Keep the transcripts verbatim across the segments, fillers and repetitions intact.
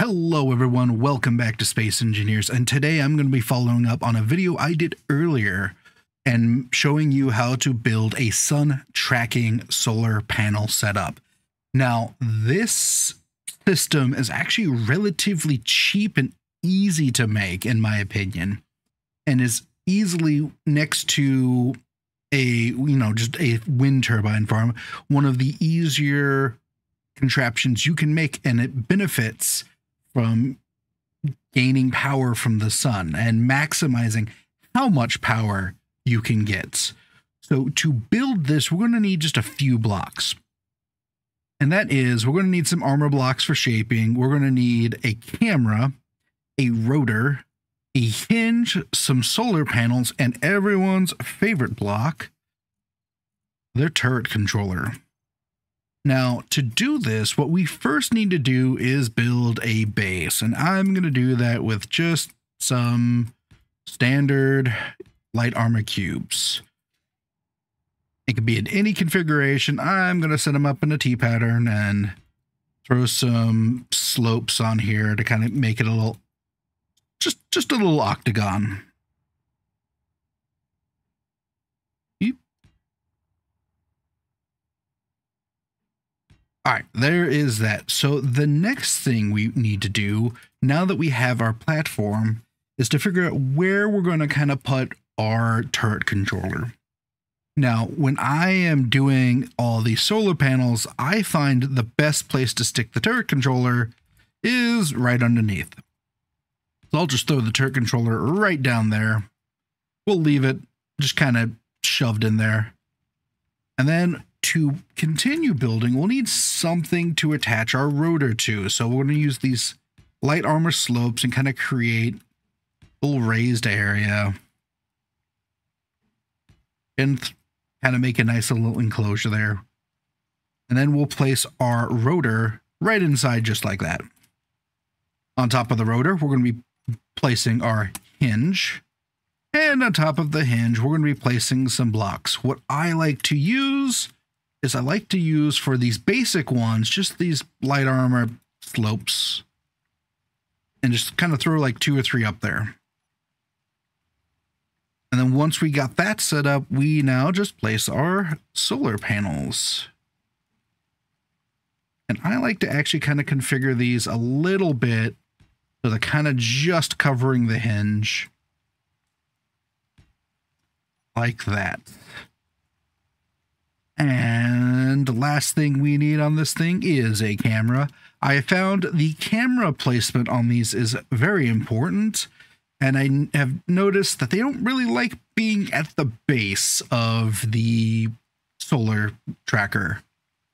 Hello everyone, welcome back to Space Engineers, and today I'm going to be following up on a video I did earlier and showing you how to build a sun tracking solar panel setup. Now this system is actually relatively cheap and easy to make in my opinion, and is easily next to a, you know, just a wind turbine farm, one of the easier contraptions you can make, and it benefits from gaining power from the sun and maximizing how much power you can get. So to build this, we're going to need just a few blocks. And that is, we're going to need some armor blocks for shaping. We're going to need a camera, a rotor, a hinge, some solar panels, and everyone's favorite block, their turret controller. Now, to do this, what we first need to do is build a base, and I'm going to do that with just some standard light armor cubes. It could be in any configuration. I'm going to set them up in a T-pattern and throw some slopes on here to kind of make it a little, just, just a little octagon. All right, there is that. So the next thing we need to do, now that we have our platform, is to figure out where we're going to kind of put our turret controller. Now, when I am doing all these solar panels, I find the best place to stick the turret controller is right underneath. So I'll just throw the turret controller right down there. We'll leave it just kind of shoved in there. And then to continue building, we'll need something to attach our rotor to. So we're going to use these light armor slopes and kind of create a little raised area and kind of make a nice little enclosure there. And then we'll place our rotor right inside, just like that. On top of the rotor, we're going to be placing our hinge. And on top of the hinge, we're going to be placing some blocks. What I like to use is I like to use for these basic ones, just these light armor slopes, and just kind of throw like two or three up there. And then once we got that set up, we now just place our solar panels. And I like to actually kind of configure these a little bit so they're kind of just covering the hinge. Like that. And the last thing we need on this thing is a camera. I found the camera placement on these is very important, and I have noticed that they don't really like being at the base of the solar tracker.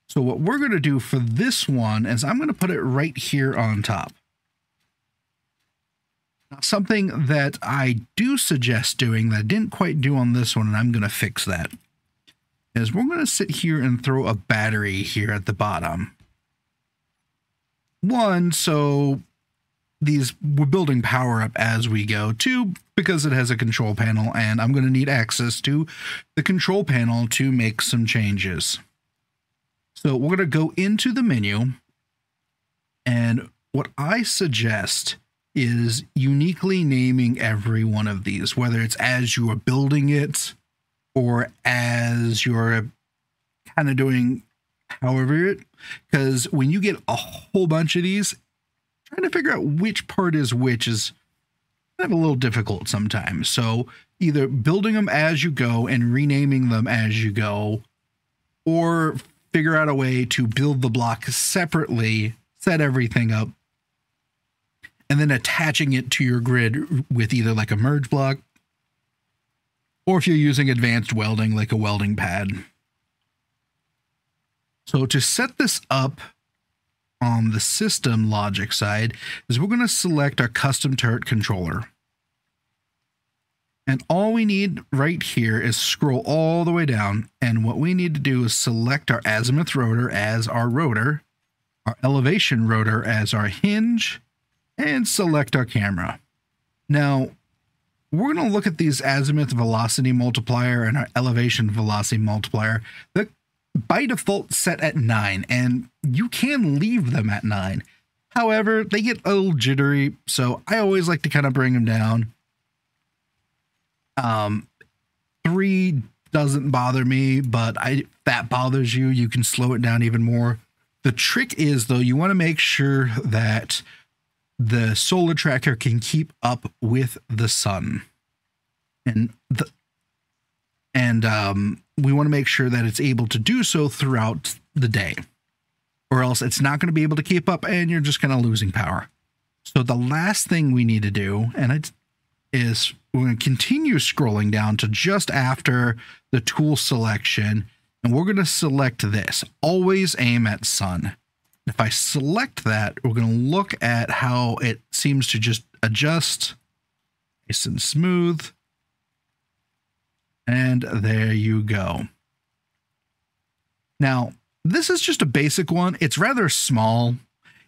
So what we're going to do for this one is I'm going to put it right here on top. Now, something that I do suggest doing that I didn't quite do on this one, and I'm going to fix that, is we're going to sit here and throw a battery here at the bottom. One, so these, we're building power up as we go. Two, because it has a control panel, and I'm going to need access to the control panel to make some changes. So we're going to go into the menu, and what I suggest is uniquely naming every one of these, whether it's as you are building it, or as you're kind of doing however it, because when you get a whole bunch of these, trying to figure out which part is which is kind of a little difficult sometimes. So either building them as you go and renaming them as you go, or figure out a way to build the block separately, set everything up, and then attaching it to your grid with either like a merge block, or if you're using advanced welding, like a welding pad. So to set this up on the system logic side is we're going to select our custom turret controller. And all we need right here is scroll all the way down. And what we need to do is select our azimuth rotor as our rotor, our elevation rotor as our hinge, and select our camera. Now, we're going to look at these azimuth velocity multiplier and our elevation velocity multiplier. They're by default set at nine, and you can leave them at nine. However, they get a little jittery, so I always like to kind of bring them down. Um, three doesn't bother me, but I, if that bothers you, you can slow it down even more. The trick is, though, you want to make sure that the solar tracker can keep up with the sun. And the, and um, we want to make sure that it's able to do so throughout the day, or else it's not going to be able to keep up and you're just kind of losing power. So the last thing we need to do, and it is we're going to continue scrolling down to just after the tool selection, and we're going to select this. Always aim at sun. If I select that, we're going to look at how it seems to just adjust. Nice and smooth. And there you go. Now, this is just a basic one. It's rather small.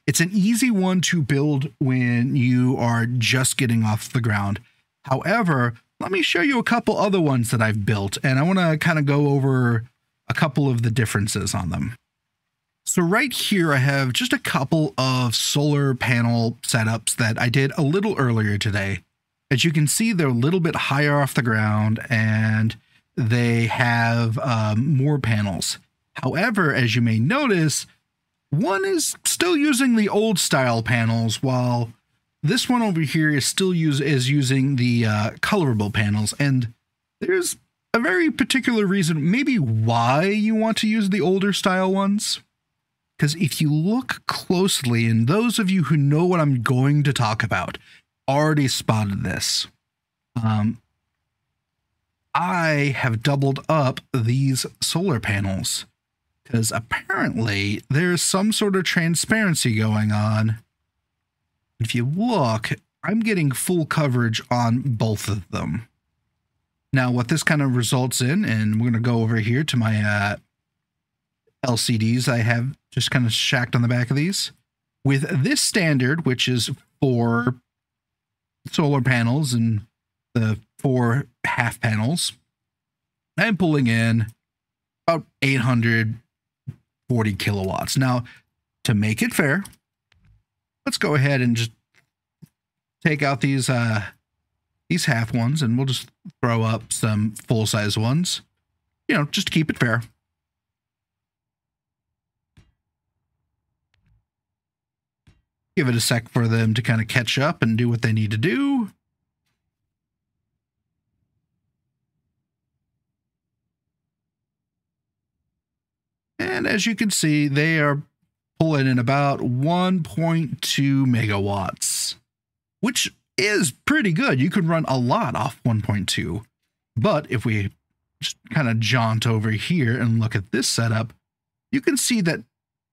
It's an easy one to build when you are just getting off the ground. However, let me show you a couple other ones that I've built, and I want to kind of go over a couple of the differences on them. So right here, I have just a couple of solar panel setups that I did a little earlier today. As you can see, they're a little bit higher off the ground and they have um, more panels. However, as you may notice, one is still using the old style panels, while this one over here is still use, is using the uh, colorable panels. And there's a very particular reason maybe why you want to use the older style ones. Because if you look closely, and those of you who know what I'm going to talk about already spotted this, um, I have doubled up these solar panels because apparently there's some sort of transparency going on. If you look, I'm getting full coverage on both of them. Now, what this kind of results in, and we're going to go over here to my uh, L C Ds I have just kind of shacked on the back of these. With this standard, which is four solar panels and the four half panels, I'm pulling in about eight hundred forty kilowatts. Now, to make it fair, let's go ahead and just take out these uh, these half ones, and we'll just throw up some full-size ones, you know, just to keep it fair. Give it a sec for them to kind of catch up and do what they need to do. And as you can see, they are pulling in about one point two megawatts, which is pretty good. You could run a lot off one point two. But if we just kind of jaunt over here and look at this setup, you can see that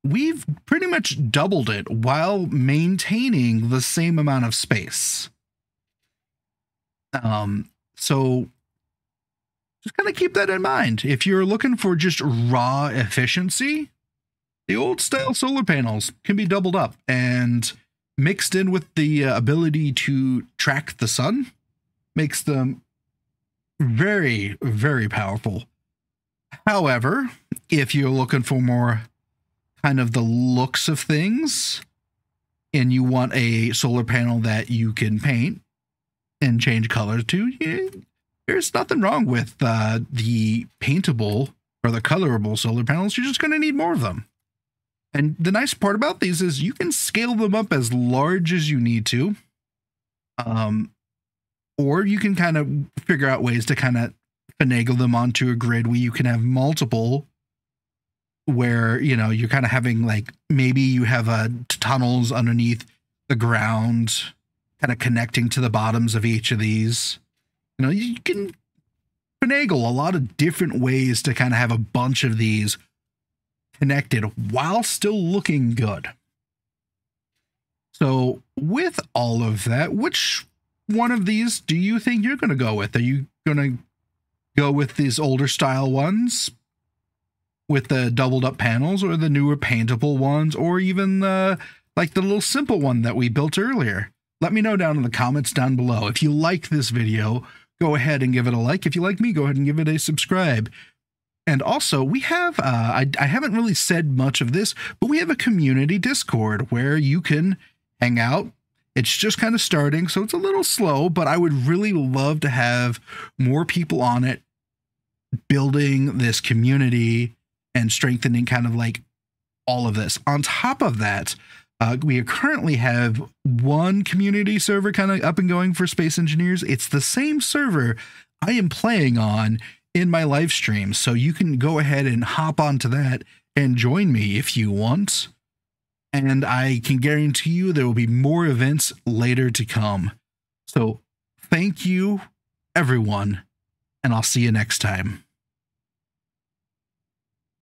we've pretty much doubled it while maintaining the same amount of space. Um, so just kind of keep that in mind. If you're looking for just raw efficiency, the old style solar panels can be doubled up and mixed in with the ability to track the sun makes them very, very powerful. However, if you're looking for more kind of the looks of things, and you want a solar panel that you can paint and change colors to, yeah, there's nothing wrong with uh, the paintable or the colorable solar panels. You're just going to need more of them. And the nice part about these is you can scale them up as large as you need to, um, or you can kind of figure out ways to kind of finagle them onto a grid where you can have multiple, where, you know, you're kind of having, like, maybe you have uh, tunnels underneath the ground kind of connecting to the bottoms of each of these. You know, you can finagle a lot of different ways to kind of have a bunch of these connected while still looking good. So with all of that, which one of these do you think you're going to go with? Are you going to go with these older style ones with the doubled up panels, or the newer paintable ones, or even the, like the little simple one that we built earlier? Let me know down in the comments down below. If you like this video, go ahead and give it a like. If you like me, go ahead and give it a subscribe. And also we have, uh, I, I haven't really said much of this, but we have a community Discord where you can hang out. It's just kind of starting, so it's a little slow, but I would really love to have more people on it, building this community and strengthening kind of like all of this. On top of that, uh, we currently have one community server kind of up and going for Space Engineers. It's the same server I am playing on in my live stream, so you can go ahead and hop onto that and join me if you want. And I can guarantee you there will be more events later to come. So thank you, everyone, and I'll see you next time.